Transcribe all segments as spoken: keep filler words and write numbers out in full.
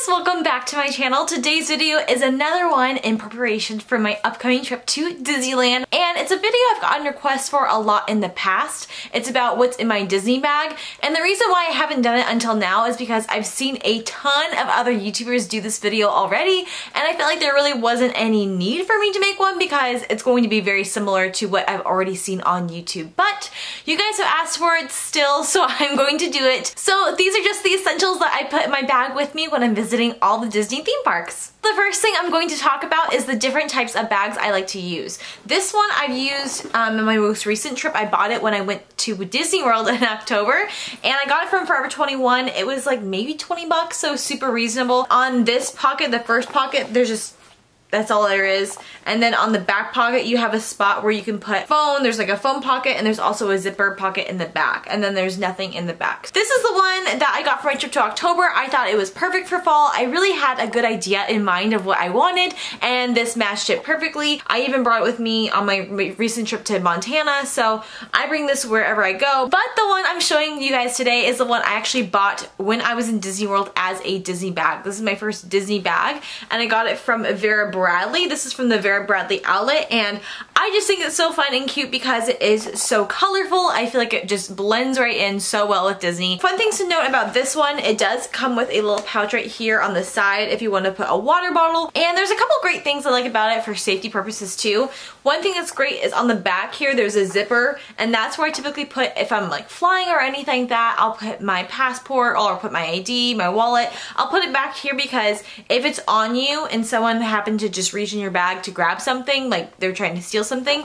guys, welcome back to my channel. Today's video is another one in preparation for my upcoming trip to Disneyland, and it's a video I've gotten requests for a lot in the past. It's about what's in my Disney bag, and the reason why I haven't done it until now is because I've seen a ton of other YouTubers do this video already, and I felt like there really wasn't any need for me to make one because it's going to be very similar to what I've already seen on YouTube. But you guys have asked for it still, so I'm going to do it. So these are just the essentials that I put in my bag with me when I'm visiting all the Disney theme parks. The first thing I'm going to talk about is the different types of bags I like to use. This one I've used um, in my most recent trip. I bought it when I went to Disney World in October, and I got it from Forever twenty-one. It was like maybe twenty bucks, so super reasonable. On this pocket, the first pocket, there's just that's all there is. And then on the back pocket, you have a spot where you can put phone. There's like a phone pocket, and there's also a zipper pocket in the back. And then there's nothing in the back. This is the one that I got for my trip to October. I thought it was perfect for fall. I really had a good idea in mind of what I wanted, and this matched it perfectly. I even brought it with me on my recent trip to Montana, so I bring this wherever I go. But the one I'm showing you guys today is the one I actually bought when I was in Disney World as a Disney bag. This is my first Disney bag, and I got it from Vera Bradley. Bradley. This is from the Vera Bradley outlet, and I just think it's so fun and cute because it is so colorful. I feel like it just blends right in so well with Disney. Fun things to note about this one, it does come with a little pouch right here on the side if you want to put a water bottle, and there's a couple great things I like about it for safety purposes too. One thing that's great is on the back here there's a zipper, and that's where I typically put if I'm like flying or anything like that. I'll put my passport, or I'll put my I D, my wallet. I'll put it back here because if it's on you and someone happened to just reach in your bag to grab something, like they're trying to steal something,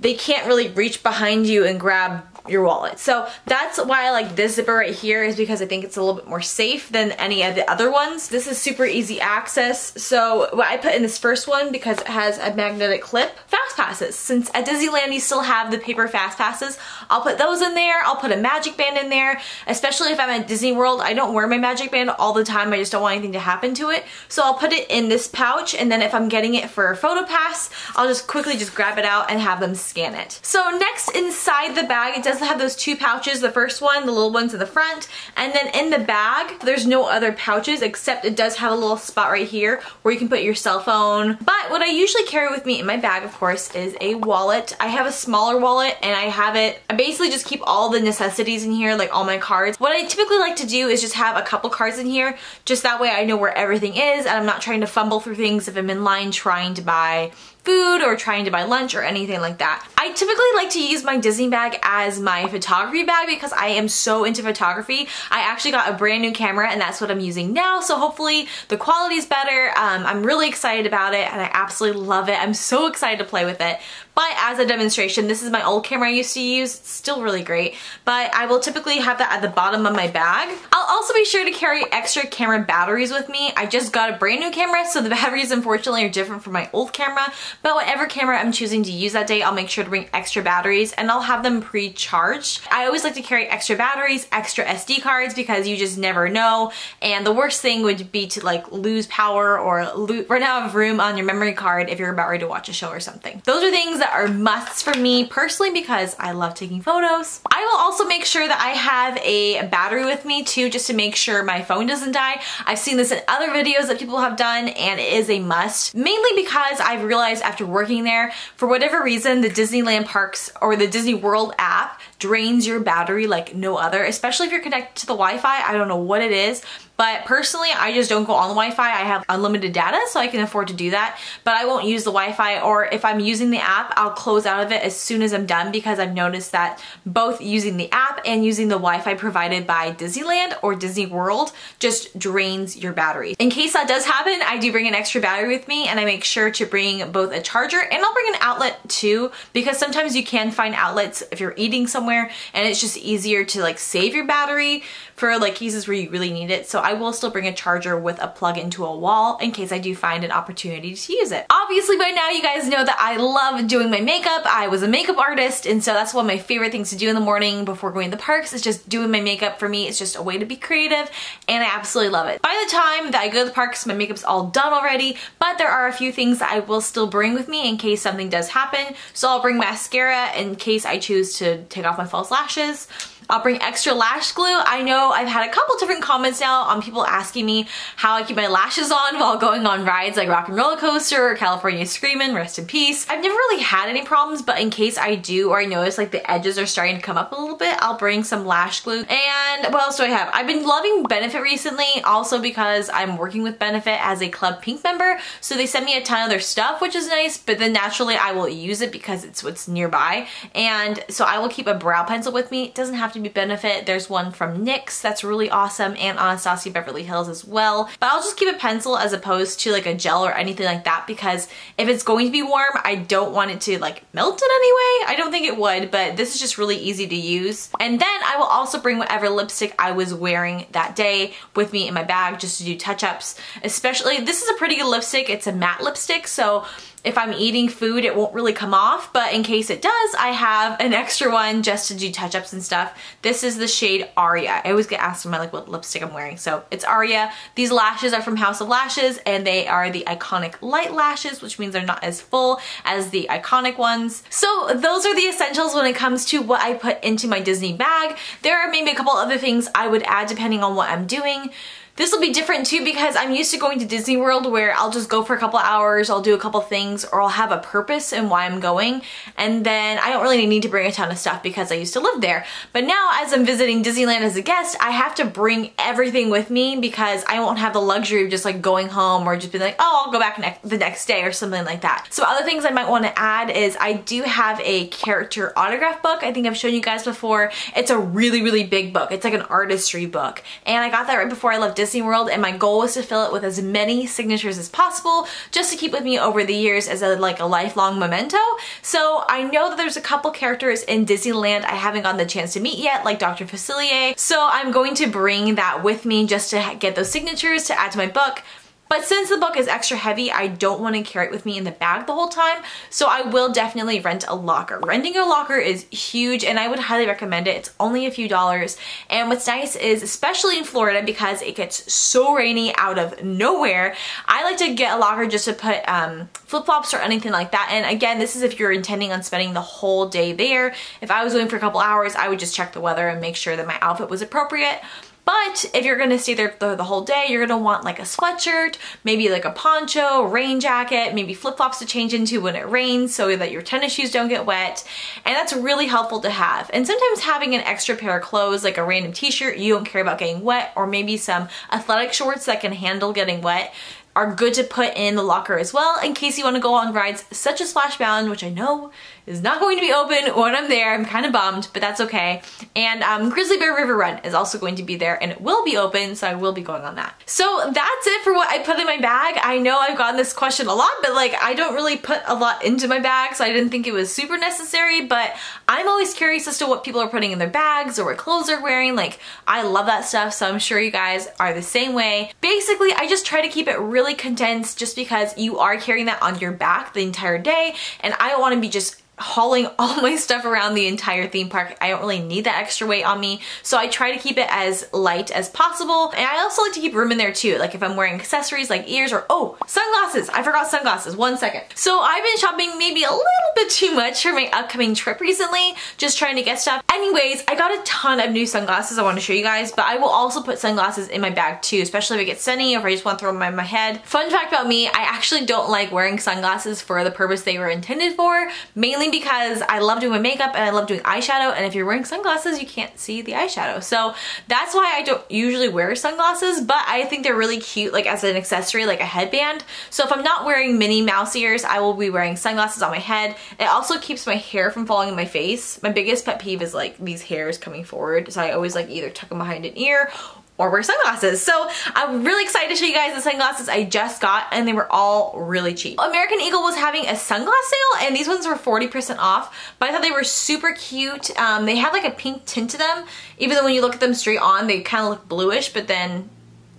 they can't really reach behind you and grab your wallet. So that's why I like this zipper right here, is because I think it's a little bit more safe than any of the other ones. This is super easy access. So what I put in this first one, because it has a magnetic clip, fast passes. Since at Disneyland you still have the paper fast passes, I'll put those in there. I'll put a magic band in there, especially if I'm at Disney World. I don't wear my magic band all the time. I just don't want anything to happen to it. So I'll put it in this pouch, and then if I'm getting it for a photo pass, I'll just quickly just grab it out and have them scan it. So next, inside the bag, it does have those two pouches. The first one, the little one's in the front, and then in the bag there's no other pouches, except it does have a little spot right here where you can put your cell phone. But what I usually carry with me in my bag, of course, is a wallet. I have a smaller wallet, and I have it, I basically just keep all the necessities in here, like all my cards. What I typically like to do is just have a couple cards in here, just that way I know where everything is, and I'm not trying to fumble through things if I'm in line trying to buy food or trying to buy lunch or anything like that. I typically like to use my Disney bag as my photography bag because I am so into photography. I actually got a brand new camera, and that's what I'm using now, so hopefully the quality is better. Um, I'm really excited about it, and I absolutely love it. I'm so excited to play with it. But as a demonstration, this is my old camera I used to use. It's still really great, but I will typically have that at the bottom of my bag. I'll also be sure to carry extra camera batteries with me. I just got a brand new camera, so the batteries unfortunately are different from my old camera, but whatever camera I'm choosing to use that day, I'll make sure to bring extra batteries, and I'll have them pre-charged. I always like to carry extra batteries, extra S D cards, because you just never know, and the worst thing would be to like lose power or lo- run out of room on your memory card if you're about ready to watch a show or something. Those are things that are musts for me personally because I love taking photos. I will also make sure that I have a battery with me too, just to make sure my phone doesn't die. I've seen this in other videos that people have done, and it is a must, mainly because I've realized after working there, for whatever reason, the Disneyland Parks or the Disney World app drains your battery like no other, especially if you're connected to the Wi-Fi. I don't know what it is, but personally, I just don't go on the Wi-Fi. I have unlimited data, so I can afford to do that, but I won't use the Wi-Fi, or if I'm using the app, I'll close out of it as soon as I'm done, because I've noticed that both using the app and using the Wi-Fi provided by Disneyland or Disney World just drains your battery. In case that does happen, I do bring an extra battery with me, and I make sure to bring both a charger, and I'll bring an outlet too, because sometimes you can find outlets if you're eating somewhere, and it's just easier to like save your battery for like cases where you really need it. So I will still bring a charger with a plug into a wall in case I do find an opportunity to use it. Obviously by now you guys know that I love doing my makeup. I was a makeup artist, and so that's one of my favorite things to do in the morning before going to the parks, is just doing my makeup. For me, it's just a way to be creative, and I absolutely love it. By the time that I go to the parks, my makeup's all done already, but there are a few things that I will still bring with me in case something does happen. So I'll bring mascara in case I choose to take off my false lashes. I'll bring extra lash glue. I know I've had a couple different comments now on people asking me how I keep my lashes on while going on rides like Rock and Roller Coaster or California Screamin', rest in peace. I've never really had any problems, but in case I do or I notice like the edges are starting to come up a little bit, I'll bring some lash glue. And what else do I have? I've been loving Benefit recently, also because I'm working with Benefit as a Club Pink member, so they send me a ton of their stuff, which is nice, but then naturally I will use it because it's what's nearby. And so I will keep a brow pencil with me. It doesn't have to be Benefit. There's one from NYX that's really awesome, and Anastasia Beverly Hills as well. But I'll just keep a pencil as opposed to like a gel or anything like that, because if it's going to be warm, I don't want it to like melt in any way. I don't think it would, but this is just really easy to use. And then I will also bring whatever lipstick I was wearing that day with me in my bag just to do touch-ups. Especially, this is a pretty good lipstick. It's a matte lipstick, so if I'm eating food, it won't really come off, but in case it does, I have an extra one just to do touch-ups and stuff. This is the shade Aria. I always get asked about like what lipstick I'm wearing, so it's Aria. These lashes are from House of Lashes, and they are the iconic light lashes, which means they're not as full as the iconic ones. So those are the essentials when it comes to what I put into my Disney bag. There are maybe a couple other things I would add depending on what I'm doing. This will be different too, because I'm used to going to Disney World where I'll just go for a couple hours, I'll do a couple things, or I'll have a purpose in why I'm going, and then I don't really need to bring a ton of stuff because I used to live there. But now as I'm visiting Disneyland as a guest, I have to bring everything with me because I won't have the luxury of just like going home or just being like, oh, I'll go back ne- the next day or something like that. So other things I might want to add is I do have a character autograph book. I think I've shown you guys before. It's a really, really big book. It's like an artistry book, and I got that right before I left Disney World, and my goal was to fill it with as many signatures as possible just to keep with me over the years as a like a lifelong memento. So I know that there's a couple characters in Disneyland I haven't gotten the chance to meet yet, like Doctor Facilier, so I'm going to bring that with me just to get those signatures to add to my book. But since the book is extra heavy, I don't want to carry it with me in the bag the whole time, so I will definitely rent a locker. Renting a locker is huge, and I would highly recommend it. It's only a few dollars, and what's nice is, especially in Florida, because it gets so rainy out of nowhere, I like to get a locker just to put um, flip-flops or anything like that. And again, this is if you're intending on spending the whole day there. If I was going for a couple hours, I would just check the weather and make sure that my outfit was appropriate. But if you're gonna stay there the whole day, you're gonna want like a sweatshirt, maybe like a poncho, rain jacket, maybe flip-flops to change into when it rains so that your tennis shoes don't get wet. And that's really helpful to have. And sometimes having an extra pair of clothes, like a random t-shirt you don't care about getting wet, or maybe some athletic shorts that can handle getting wet, are good to put in the locker as well in case you want to go on rides such as Splash Mountain, which I know is not going to be open when I'm there. I'm kind of bummed, but that's okay. And um, Grizzly Bear River Run is also going to be there, and it will be open, so I will be going on that. So that's it for what I put in my bag. I know I've gotten this question a lot, but like I don't really put a lot into my bag, so I didn't think it was super necessary, but I'm always curious as to what people are putting in their bags or what clothes they're wearing. Like I love that stuff, so I'm sure you guys are the same way. Basically, I just try to keep it really really condensed just because you are carrying that on your back the entire day, and I don't want to be just hauling all my stuff around the entire theme park. I don't really need that extra weight on me, so I try to keep it as light as possible. And I also like to keep room in there too, like if I'm wearing accessories like ears or oh, sunglasses. I forgot sunglasses, one second. So I've been shopping maybe a little bit too much for my upcoming trip recently, just trying to get stuff. Anyways, I got a ton of new sunglasses I want to show you guys, but I will also put sunglasses in my bag too, especially if it gets sunny or if I just want to throw them on my head. Fun fact about me, I actually don't like wearing sunglasses for the purpose they were intended for, mainly because I love doing makeup and I love doing eyeshadow, and if you're wearing sunglasses you can't see the eyeshadow, so that's why I don't usually wear sunglasses. But I think they're really cute like as an accessory, like a headband. So if I'm not wearing Minnie Mouse ears, I will be wearing sunglasses on my head. It also keeps my hair from falling in my face. My biggest pet peeve is like these hairs coming forward, so I always like either tuck them behind an ear or wear sunglasses. So I'm really excited to show you guys the sunglasses I just got, and they were all really cheap. American Eagle was having a sunglass sale, and these ones were forty percent off, but I thought they were super cute. Um, they have like a pink tint to them, even though when you look at them straight on they kind of look bluish, but then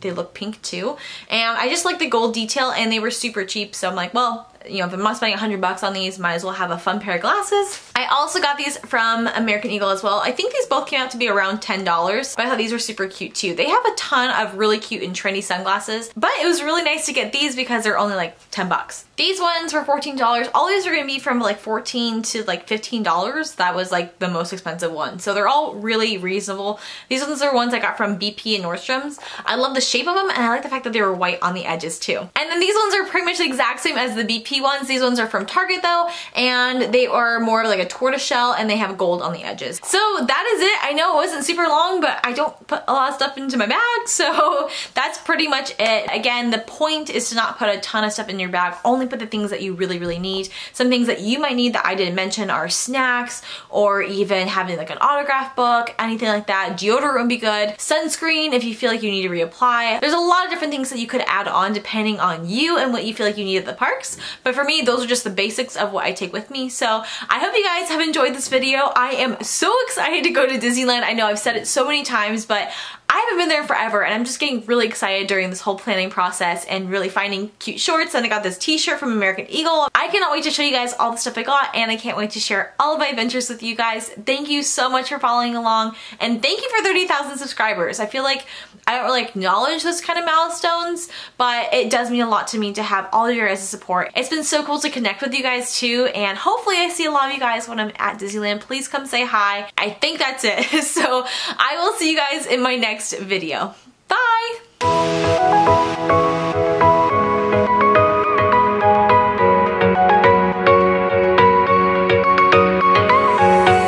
they look pink too. And I just like the gold detail, and they were super cheap, so I'm like, well, you know, if I'm not spending a hundred bucks on these, might as well have a fun pair of glasses. I also got these from American Eagle as well. I think these both came out to be around ten dollars, but I thought these were super cute too. They have a ton of really cute and trendy sunglasses, but it was really nice to get these because they're only like ten bucks. These ones were fourteen dollars. All these are gonna be from like fourteen dollars to like fifteen dollars. That was like the most expensive one. So they're all really reasonable. These ones are ones I got from B P and Nordstrom's. I love the shape of them, and I like the fact that they were white on the edges too. And then these ones are pretty much the exact same as the B P ones. These ones are from Target though, and they are more of like a tortoiseshell, and they have gold on the edges. So that is it. I know it wasn't super long, but I don't put a lot of stuff into my bag, so that's pretty much it. Again, the point is to not put a ton of stuff in your bag. Only put the things that you really, really need. Some things that you might need that I didn't mention are snacks, or even having like an autograph book, anything like that. Deodorant would be good. Sunscreen if you feel like you need to reapply. There's a lot of different things that you could add on depending on you and what you feel like you need at the parks. But for me, those are just the basics of what I take with me. So I hope you guys have enjoyed this video. I am so excited to go to Disneyland. I know I've said it so many times, but I haven't been there forever, and I'm just getting really excited during this whole planning process and really finding cute shorts. And I got this t-shirt from American Eagle. I cannot wait to show you guys all the stuff I got, and I can't wait to share all of my adventures with you guys. Thank you so much for following along, and thank you for thirty thousand subscribers. I feel like I don't really acknowledge those kind of milestones, but it does mean a lot to me to have all of your guys' support. It's been so cool to connect with you guys too, and hopefully I see a lot of you guys when I'm at Disneyland. Please come say hi. I think that's it. So I will see you guys in my next video. Bye!